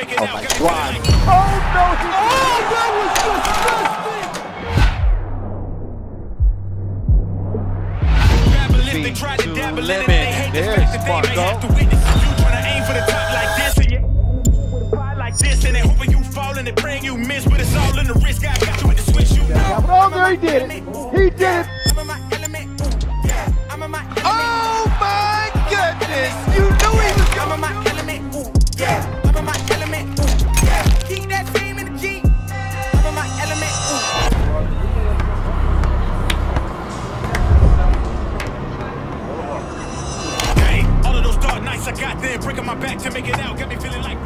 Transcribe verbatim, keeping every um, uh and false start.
Oh, my God. Oh, no. Oh, that was disgusting. They tried to dabble in it. They hate the fact that they may have to witness you trying to aim for the top like this. And you with a pride like this. And they hoping you fall and they bring you miss. But it's all in the wrist. I got you with the switch. You know. Oh, no, he did it. He did it. I'm in my element. I'm in my element. Oh, my goodness. You knew he was coming. I'm in my element. Yeah. I got there, breaking my back to make it out. Got me feeling like